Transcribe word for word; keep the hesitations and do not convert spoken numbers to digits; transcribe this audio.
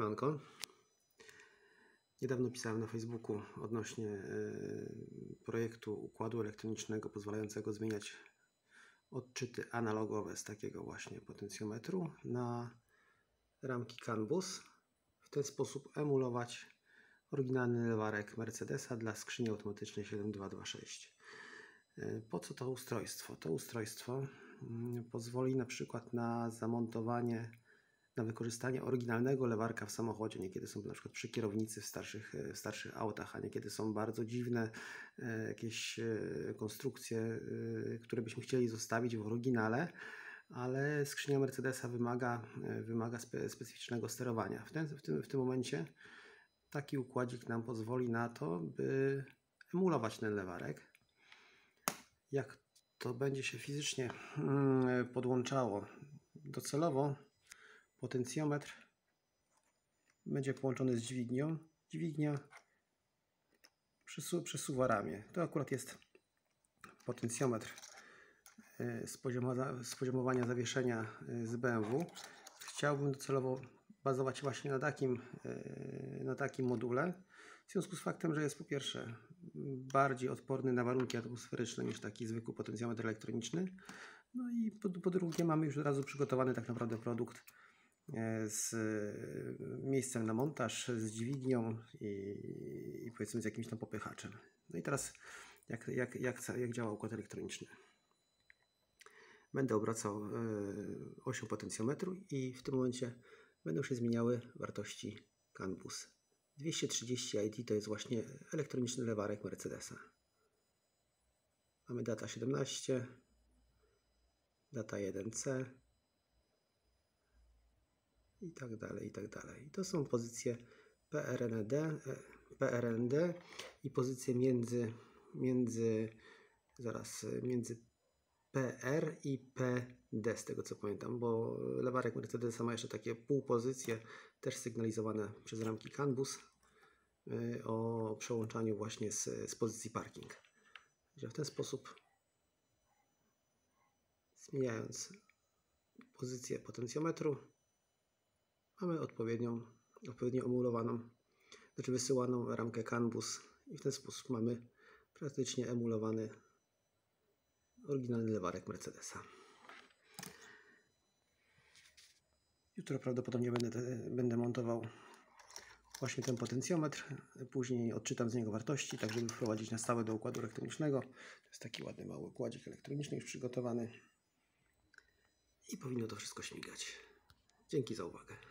Siemanko. Niedawno pisałem na Facebooku odnośnie projektu układu elektronicznego pozwalającego zmieniać odczyty analogowe z takiego właśnie potencjometru na ramki CAN bus. W ten sposób emulować oryginalny lewarek Mercedesa dla skrzyni automatycznej siedem dwa dwa sześć. Po co to ustrojstwo? To ustrojstwo pozwoli na przykład na zamontowanie, na wykorzystanie oryginalnego lewarka w samochodzie. Niekiedy są na przykład przy kierownicy w starszych, w starszych autach, a niekiedy są bardzo dziwne jakieś konstrukcje, które byśmy chcieli zostawić w oryginale, ale skrzynia Mercedesa wymaga, wymaga spe, specyficznego sterowania. W, ten, w, tym, w tym momencie taki układzik nam pozwoli na to, by emulować ten lewarek. Jak to będzie się fizycznie podłączało? Docelowo potencjometr będzie połączony z dźwignią. Dźwignia przesu przesuwa ramię. To akurat jest potencjometr z, pozioma, z poziomowania zawieszenia z B M W. Chciałbym docelowo bazować właśnie na takim, na takim module, w związku z faktem, że jest po pierwsze bardziej odporny na warunki atmosferyczne niż taki zwykły potencjometr elektroniczny, no i po, po drugie mamy już od razu przygotowany tak naprawdę produkt z miejscem na montaż, z dźwignią i, i powiedzmy z jakimś tam popychaczem. No i teraz jak, jak, jak, jak działa układ elektroniczny? Będę obracał osią potencjometru i w tym momencie będą się zmieniały wartości CAN bus. dwieście trzydzieści I D to jest właśnie elektroniczny lewarek Mercedesa. Mamy data siedemnaście, data jeden C i tak dalej, i tak dalej. I to są pozycje P R N D, P R N D i pozycje między, między, zaraz, między P R i P D, z tego co pamiętam, bo lewarek Mercedesa ma jeszcze takie półpozycje, też sygnalizowane przez ramki CAN bus, o przełączaniu właśnie z, z pozycji parking. Że w ten sposób, zmieniając pozycję potencjometru, mamy odpowiednią, odpowiednio emulowaną, znaczy wysyłaną ramkę CAN bus i w ten sposób mamy praktycznie emulowany oryginalny lewarek Mercedesa. Jutro prawdopodobnie będę, te, będę montował właśnie ten potencjometr. Później odczytam z niego wartości, tak żeby wprowadzić na stałe do układu elektronicznego. To jest taki ładny mały układzik elektroniczny już przygotowany. I powinno to wszystko śmigać. Dzięki za uwagę.